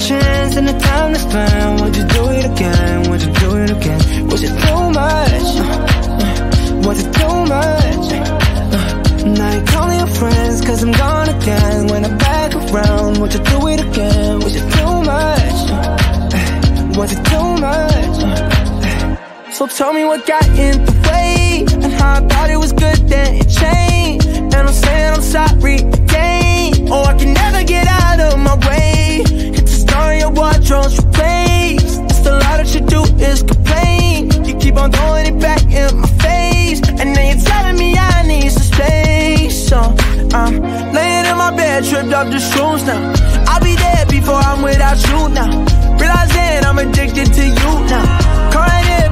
chance and the time to spend. Would you do it again? Would you do it again? Was it too much? Was it too much? Now you call your friends, cause I'm gone again. When I'm back around, would you do it again? Was it too much? Was it too much? So tell me what got in the way, and how I thought it was good, then it changed. And I'm saying I'm sorry again. Oh, I can never get out of my way. It's a story of wardrobe's replaced. It's a lot that you do is complain. You keep on throwing it back in my face, and then you're telling me I need some space. So I'm laying in my bed, tripped up the shrooms now. I'll be there before I'm without you now. Realizing I'm addicted to you now.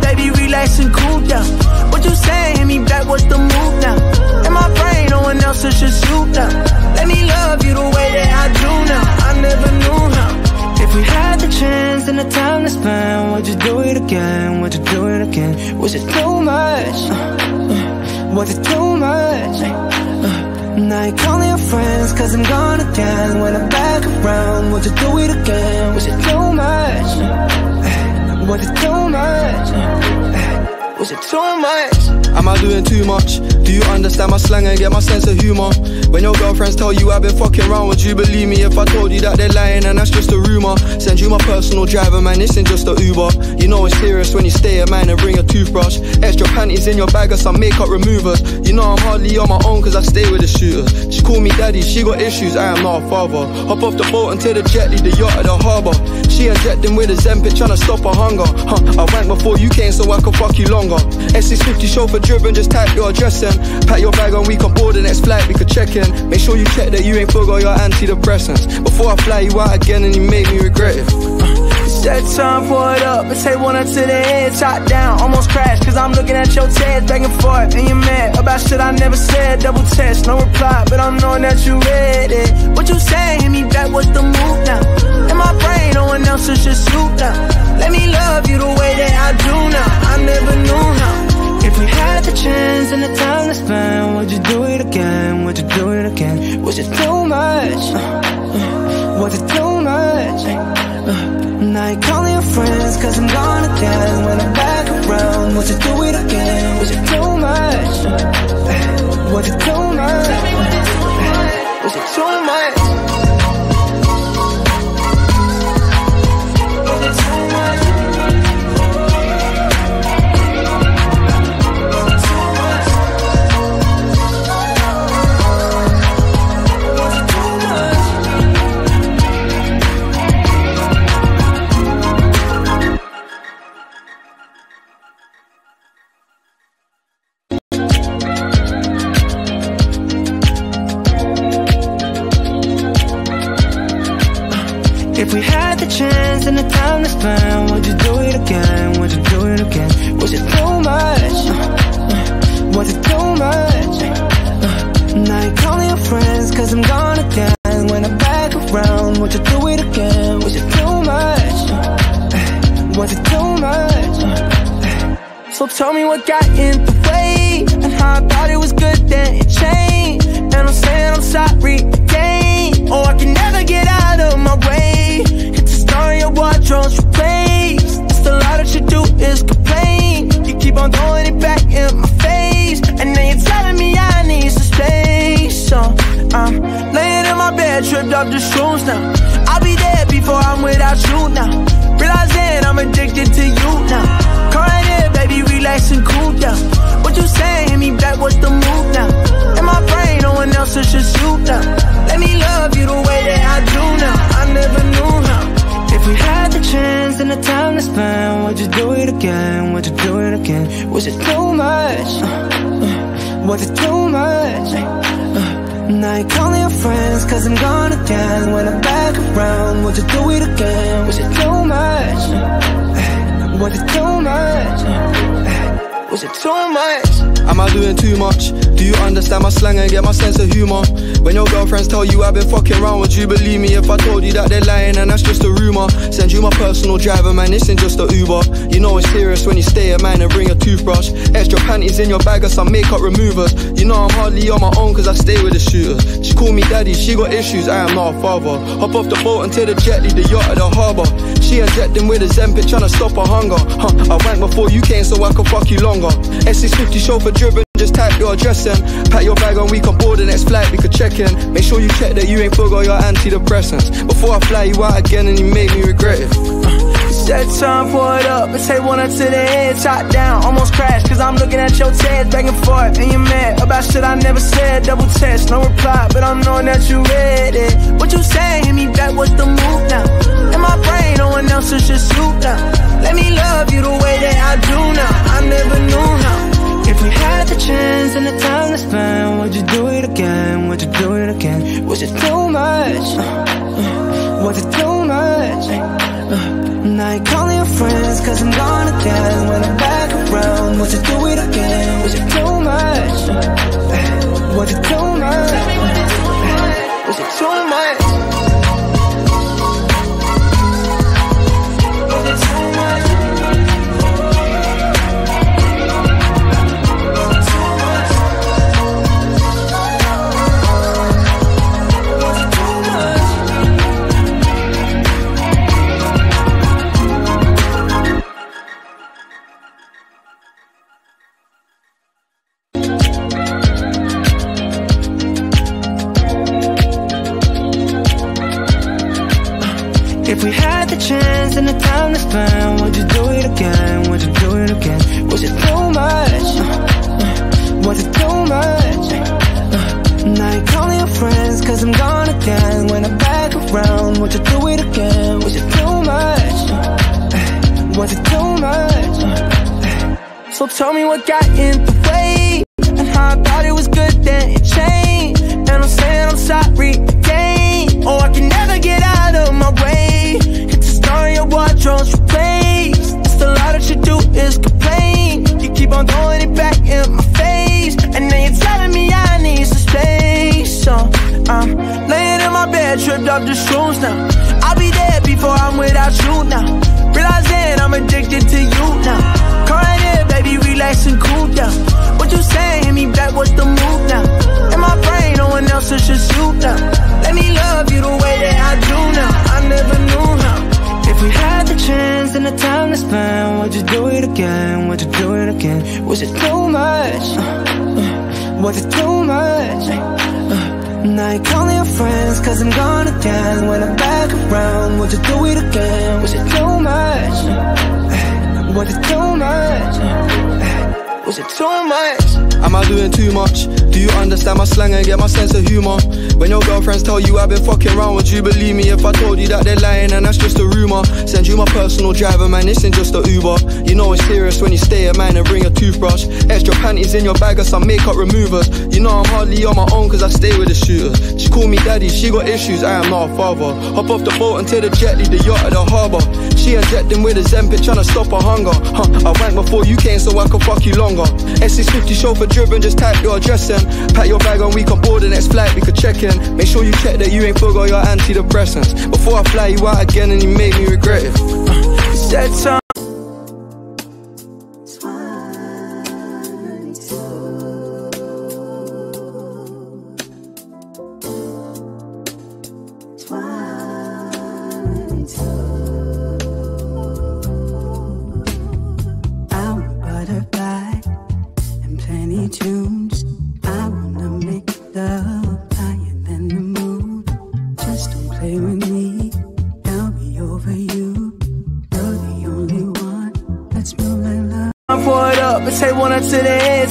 Baby, relax and cool down. What you saying? Hit me back, what's the move now? In my brain, no one else, it's just you now. Let me love you the way that I do now. I never knew how. If we had the chance and the time to spend, would you do it again? Would you do it again? Was it too much? Was it too much? Now you're calling your friends, cause I'm gone again. When I'm back around, would you do it again? Was it too much? Was it too much? Was it too much? Am I doing too much? Do you understand my slang and get my sense of humor? When your girlfriends tell you I've been fucking around, would you believe me if I told you that they're lying and that's just a rumor? Send you my personal driver, man, this ain't just a Uber. You know it's serious when you stay at mine and bring a toothbrush. Extra panties in your bag or some makeup removers. You know I'm hardly on my own cause I stay with the shooters. She call me daddy, she got issues, I am not a father. Hop off the boat and take the jet, leave the yacht at the harbour. She injecting with a Zempic trying to stop her hunger. I wanked before you came so I could fuck you longer. S650 chauffeur driven, just type your address in. Pack your bag and we can board the next flight, we could check in. Make sure you check that you ain't forgot your antidepressants. Before I fly you out again and you make me regret it. Said time, pour it up, let's take one up to the head. Top down, almost crashed, cause I'm looking at your text. Back and forth, and you're mad about shit I never said. Double test, no reply, but I'm knowing that you read it. What you saying, hit me back, what's the move now? In my brain, no one else, it's just you now. Let me love you the way that I do now. I never knew how. If we had the chance and the time to spend, would you do it again? Would you do it again? Was it too much? Was it too much? Now you're calling your friends, cause I'm gone again. When I'm back around, would you do it again? Was it too much? Was it too much? Was it too much? Tell me what got in the way, and how I thought it was good, then it changed. And I'm saying I'm sorry again. Oh, I can never get out of my way. It's a story of wardrobe's replaced. It's a lot that you do is complain. You keep on throwing it back in my face, and then you're telling me I need some space. So I'm laying in my bed, tripped up the shrooms now. I'll be there before I'm without you now. Realizing I'm addicted to you now. Baby, relax and cool down. What you saying? Hit me back, what's the move now? In my brain, no one else, it's just you now. Let me love you the way that I do now. I never knew how. If we had the chance and the time to spend, would you do it again? Would you do it again? Was it too much? Was it too much? Now you're calling your friends, cause I'm gone again. When I'm back around, would you do it again? Was it too much? Was it too much? Was it too much? Am I doing too much? Do you understand my slang and get my sense of humour? When your girlfriends tell you I've been fucking round, would you believe me if I told you that they're lying and that's just a rumour? Send you my personal driver, man, this ain't just a Uber. You know it's serious when you stay at mine and bring a toothbrush. Extra panties in your bag or some makeup removers. You know I'm hardly on my own cause I stay with the shooters. She call me daddy, she got issues, I am not a father. Hop off the boat and take the jet, leave the yacht at the harbour. She injecting with a Zempic, tryna stop her hunger. I went before you came so I could fuck you longer. S650 chauffeur driven, just type your address in. Pack your bag and we can board the next flight, we could check in. Make sure you check that you ain't forgot your antidepressants before I fly you out again and you made me regret it. It's that time, pull it up and take one up to the head. Top down, almost crashed cause I'm looking at your TED. Begging for it and you're mad about shit I never said. Double test, no reply, but I'm knowing that you read it. What you saying, hit me back, what's the move now? In my brain, no one else is just you now. Let me love you the way that I do now. I never knew how. If you had the chance and the time to spend, would you do it again? Would you do it again? Was it too much? Was it too much? Now you're calling your friends cause I'm gone again. When I'm back around, would you do it again? Was it too much? Was it too much? Was it too much? Was it too much? If we had the chance and the time to spend, would you do it again? Would you do it again? Was it too much? Was it too much? Now you're calling your friends cause I'm gone again. When I'm back around, would you do it again? Was it too much? Was it too much? So tell me what got in the way, and how I thought it was good then it changed. And I'm saying I'm sorry again. Oh, I can never get out of my way. Your wardrobe's replaced. It's the lot that you do is complain. You keep on throwing it back in my face, and then you're telling me I need some space. So I'm laying in my bed, tripped up the shrooms now. I'll be dead before I'm without you now. Realizing I'm addicted to you now. Come right here, baby, relax and cool down. What you saying, hit me back, what's the move now? In my brain, no one else is just you now. Let me love you the way that I do now. I never knew how. If we had the chance and the time to spend, would you do it again? Would you do it again? Was it too much? Was it too much? Now you're calling your friends cause I'm gone again. When I'm back around, would you do it again? Was it too much? Was it too much? Was it too much? Am I doing too much? Do you understand my slang and get my sense of humour? When your girlfriends tell you I've been fucking round, would you believe me if I told you that they're lying and that's just a rumour? Send you my personal driver, man, this ain't just a Uber. You know it's serious when you stay at mine and bring a toothbrush. Extra panties in your bag or some makeup removers. You know I'm hardly on my own cause I stay with the shooters. She call me daddy, she got issues, I am not a father. Hop off the boat and take the jet, leave the yacht at the harbour. She injecting with a Zempic, tryna stop her hunger. I went before you came so I could fuck you longer. S650 chauffeur driven, just type your address in. Pack your bag and we can board the next flight, we could check in. Make sure you check that you ain't forgot your antidepressants before I fly you out again and you made me regret it. It's that time.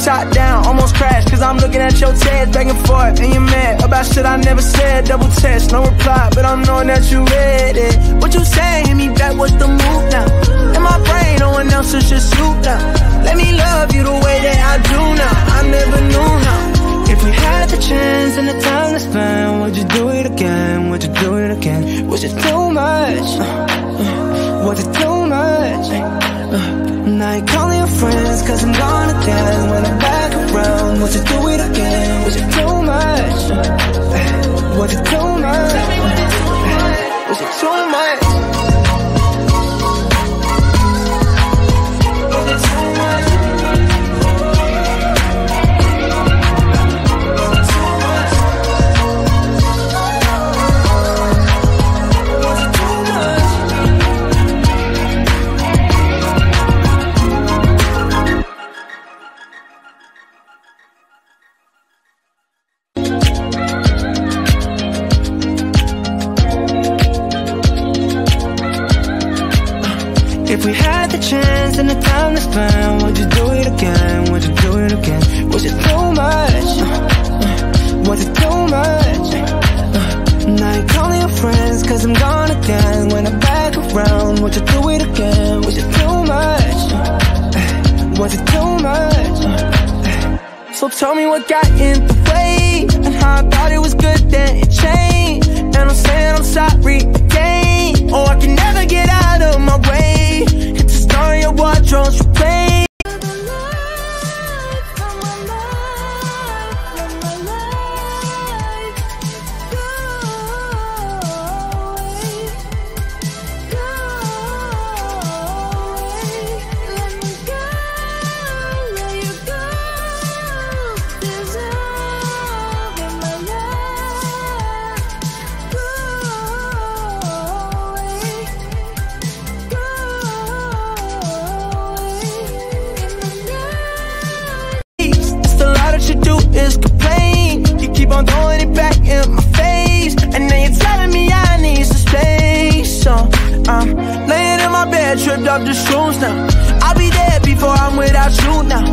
Top down, almost crashed cause I'm looking at your TED. Begging for it and you're mad about shit I never said. Double test, no reply, but I'm knowing that you read it. What you saying, hit me back, what's the move now? In my brain, no one else is just you now. Let me love you the way that I do now. I never knew how. If we had the chance and the time to spend, would you do it again? Would you do it again? Was it too much? Was it too much? Now you're calling your friends cause I'm gone again. When I'm back around, would you do it again? in the time to spend. Would you do it again? Would you do it again? Was it too much? Was it too much? Now you're calling your friends, cause I'm gone again. When I'm back around, would you do it again? Was it too much? Was it too much? So tell me what got in the way, and how I thought it was good, then it changed. And I'm saying I'm sorry again. Oh, I can never get out of my way. It's a story of wardrobe's replay. Tripped up the shrooms now. I'll be there before I'm without you now.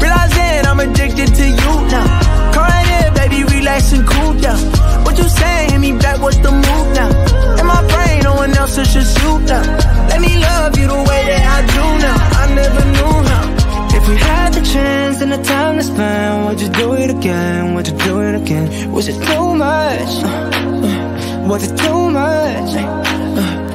Realizing I'm addicted to you now. Come right here, baby, relax and cool down. What you saying? Hit me back, what's the move now? In my brain, no one else is just you now. Let me love you the way that I do now. I never knew how. If we had the chance and the time to spend, would you do it again? Would you do it again? Was it too much? Was it too much?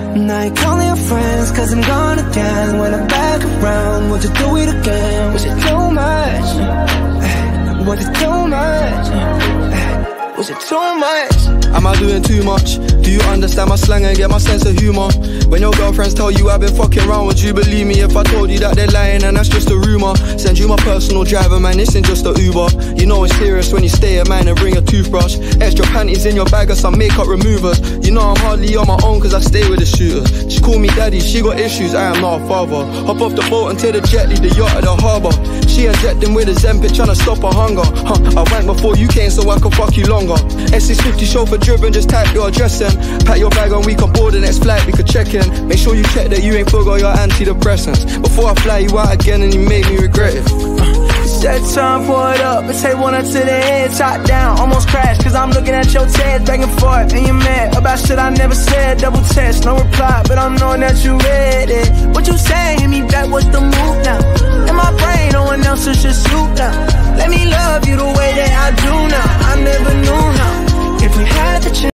Now you're calling your friends, cause I'm gone again. When I'm back around, would you do it again? Was it too much? Was it too much? Was it too much? Am I doing too much? Do you understand my slang and get my sense of humor? When your girlfriends tell you I've been fucking around, would you believe me if I told you that they're lying and that's just a rumor? Send you my personal driver, man, this ain't just a Uber. You know it's serious when you stay at mine and bring a toothbrush. Extra panties in your bag or some makeup removers. You know I'm hardly on my own cause I stay with the shooters. She call me daddy, she got issues, I am not a father. Hop off the boat and take the jet, leave the yacht at the harbour. She injecting with a Zempic trying to stop her hunger. I went before you came so I could fuck you longer. S650 chauffeur driven, just type your address in. Pack your bag and we can board the next flight, we could check in. Make sure you check that you ain't forgot your antidepressants. Before I fly you out again and you made me regret it. It's that time, pour it up and take one up to the head. Top down, almost crashed, cause I'm looking at your text. Back and forth and you're mad about shit I never said. Double test, no reply, but I'm knowing that you read it. What you saying? Hit me back, what's the move now? In my brain, no one else is just you now. Let me love you the way that I do now. I never knew how. If we had the chance.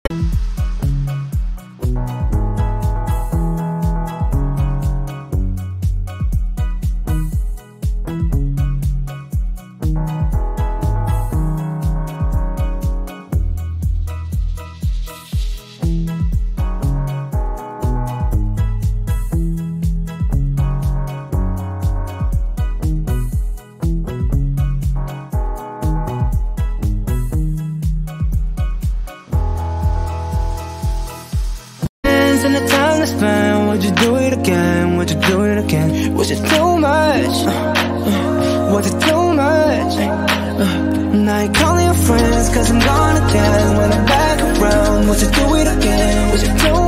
Would you do it again? Would you do it again? Was it too much? Was it too much? Now you're calling your friends, cause I'm gone again. When I'm back around, would you do it again? Was it too much?